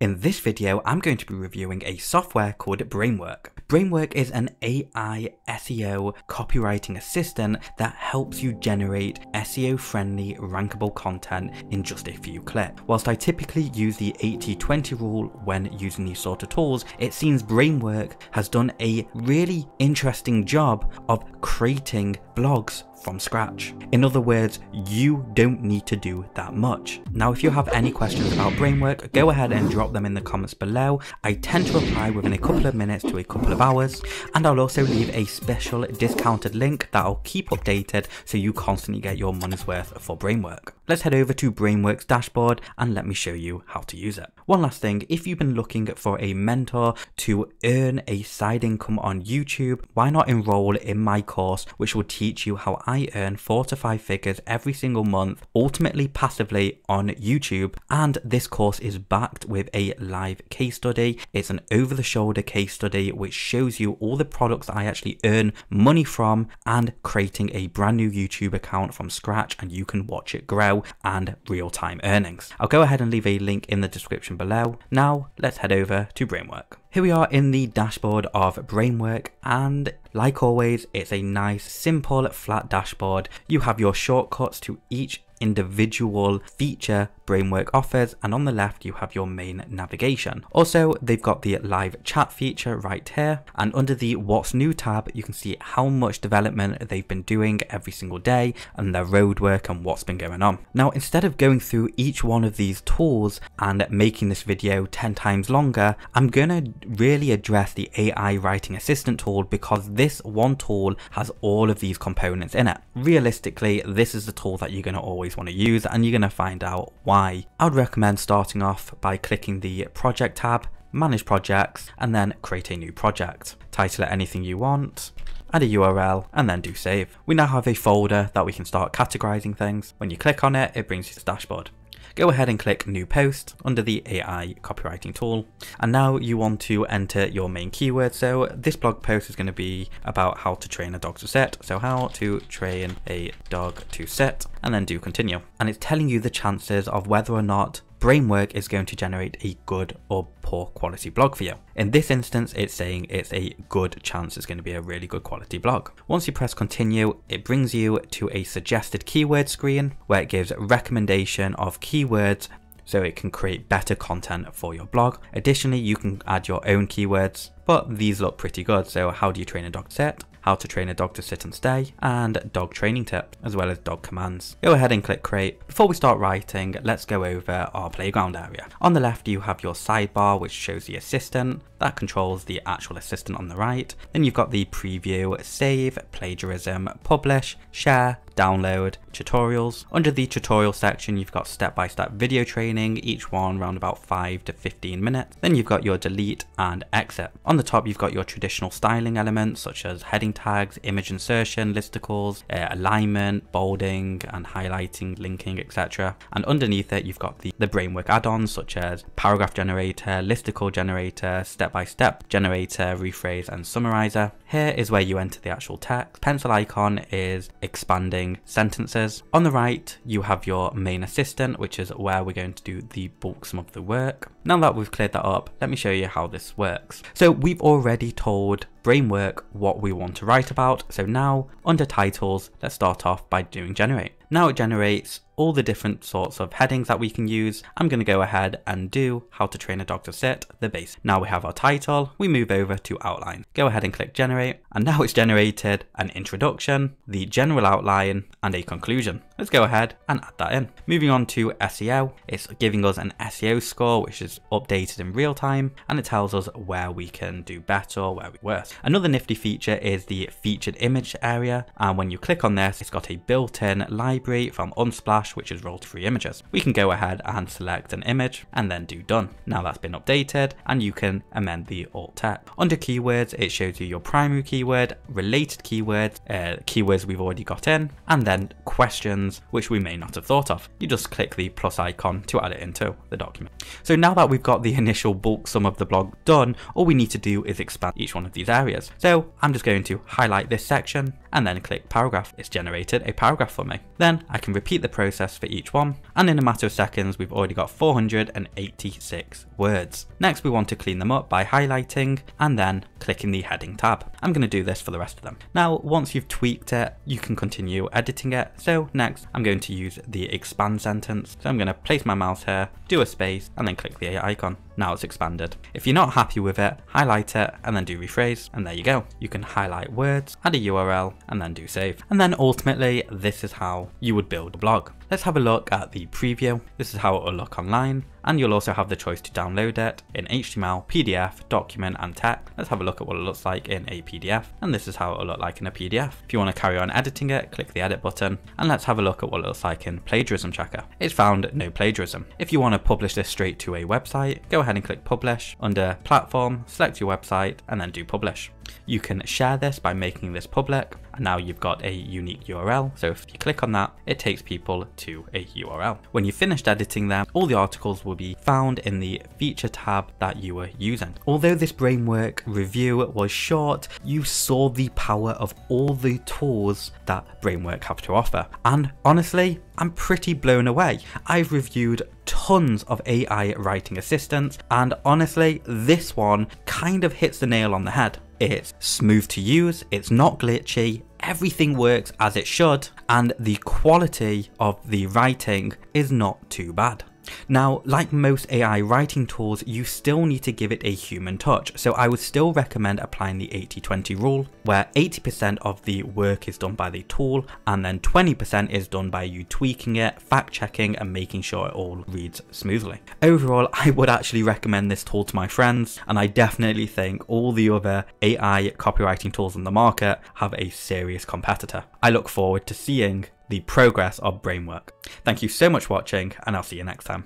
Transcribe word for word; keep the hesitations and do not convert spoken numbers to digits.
In this video, I'm going to be reviewing a software called Bramework. Bramework is an A I S E O copywriting assistant that helps you generate S E O-friendly, rankable content in just a few clicks. Whilst I typically use the eighty twenty rule when using these sort of tools, it seems Bramework has done a really interesting job of creating blogs from scratch. In other words, you don't need to do that much. Now, if you have any questions about Bramework, go ahead and drop them in the comments below. I tend to reply within a couple of minutes to a couple of hours, and I'll also leave a special discounted link that I'll keep updated so you constantly get your money's worth for Bramework. Let's head over to Bramework's dashboard and let me show you how to use it. One last thing, if you've been looking for a mentor to earn a side income on YouTube, why not enroll in my course, which will teach you how I earn four to five figures every single month, ultimately passively on YouTube. And this course is backed with a live case study. It's an over-the-shoulder case study which shows you all the products that I actually earn money from and creating a brand new YouTube account from scratch, and you can watch it grow and real-time earnings. I'll go ahead and leave a link in the description below. Now let's head over to Bramework. Here we are in the dashboard of Bramework, and like always, it's a nice, simple, flat dashboard. You have your shortcuts to each individual feature Bramework offers, and on the left you have your main navigation. Also, they've got the live chat feature right here, and under the what's new tab you can see how much development they've been doing every single day and their road work and what's been going on. Now, instead of going through each one of these tools and making this video ten times longer, I'm gonna really address the A I writing assistant tool, because this one tool has all of these components in it. Realistically, this is the tool that you're gonna always want to use, and you're gonna find out why. I would recommend starting off by clicking the project tab, manage projects, and then create a new project. Title it anything you want, add a U R L, and then do save. We now have a folder that we can start categorizing things. When you click on it, it brings you to this dashboard. Go ahead and click new post under the A I copywriting tool, and now you want to enter your main keyword. So this blog post is going to be about how to train a dog to sit, so how to train a dog to sit, and then do continue, and it's telling you the chances of whether or not Bramework is going to generate a good or poor quality blog for you. In this instance, it's saying it's a good chance it's going to be a really good quality blog. Once you press continue, it brings you to a suggested keyword screen where it gives recommendation of keywords so it can create better content for your blog. Additionally, you can add your own keywords, but these look pretty good. So how do you train a dog to sit, how to train a dog to sit and stay, and dog training tips, as well as dog commands. Go ahead and click create. Before we start writing, let's go over our playground area. On the left, you have your sidebar, which shows the assistant that controls the actual assistant on the right. Then you've got the preview, save, plagiarism, publish, share, download, tutorials. Under the tutorial section, you've got step-by-step video training, each one around about five to fifteen minutes. Then you've got your delete and exit. On the top, you've got your traditional styling elements such as heading tags, image insertion, listicles, uh, alignment, bolding and highlighting, linking, et cetera. And underneath it, you've got the, the Bramework add-ons such as paragraph generator, listicle generator, step-by-step generator, rephrase and summarizer. Here is where you enter the actual text. Pencil icon is expanding sentences. On the right, you have your main assistant, which is where we're going to do the bulk sum of the work. Now that we've cleared that up, let me show you how this works. So we've already told Bramework what we want to write about. So now under titles, let's start off by doing generate. Now it generates all the different sorts of headings that we can use. I'm going to go ahead and do how to train a dog to sit, the base. Now we have our title, we move over to outline. Go ahead and click generate, and now it's generated an introduction, the general outline, and a conclusion. Let's go ahead and add that in. Moving on to S E O, it's giving us an S E O score, which is updated in real time, and it tells us where we can do better or where we worse. Another nifty feature is the featured image area, and when you click on this, it's got a built-in library from Unsplash, which is royalty-free images. We can go ahead and select an image and then do done. Now that's been updated, and you can amend the alt text. Under keywords, it shows you your primary keyword, related keywords, uh, keywords we've already got in, and then questions which we may not have thought of. You just click the plus icon to add it into the document. So now that we've got the initial bulk sum of the blog done, all we need to do is expand each one of these areas. So I'm just going to highlight this section and then click paragraph. It's generated a paragraph for me. Then I can repeat the process for each one, and in a matter of seconds we've already got four hundred eighty-six words. Next we want to clean them up by highlighting and then clicking the heading tab. I'm going to do this for the rest of them. Now once you've tweaked it you can continue editing it, so next I'm going to use the expand sentence. So I'm going to place my mouse here, do a space and then click the icon. Now it's expanded. If you're not happy with it, highlight it and then do rephrase, and there you go. You can highlight words, add a U R L and then do save. And then ultimately this is how you would build a blog. Let's have a look at the preview. This is how it will look online, and you'll also have the choice to download it in H T M L, P D F, document and text. Let's have a look at what it looks like in a P D F, and this is how it will look like in a P D F. If you want to carry on editing it, click the edit button, and let's have a look at what it looks like in plagiarism checker. It's found no plagiarism. If you want to publish this straight to a website, go ahead and click publish. Under platform, select your website and then do publish. You can share this by making this public, and now you've got a unique U R L, so if you click on that it takes people to a U R L. When you've finished editing them, all the articles will be found in the feature tab that you were using. Although this Bramework review was short, you saw the power of all the tools that Bramework have to offer, and honestly I'm pretty blown away. I've reviewed tons of A I writing assistants, and honestly this one kind of hits the nail on the head. It's smooth to use, it's not glitchy, everything works as it should, and the quality of the writing is not too bad. Now, like most A I writing tools, you still need to give it a human touch, so I would still recommend applying the eighty twenty rule, where eighty percent of the work is done by the tool, and then twenty percent is done by you tweaking it, fact checking and making sure it all reads smoothly. Overall, I would actually recommend this tool to my friends, and I definitely think all the other A I copywriting tools on the market have a serious competitor. I look forward to seeing the progress of Bramework. Thank you so much for watching, and I'll see you next time.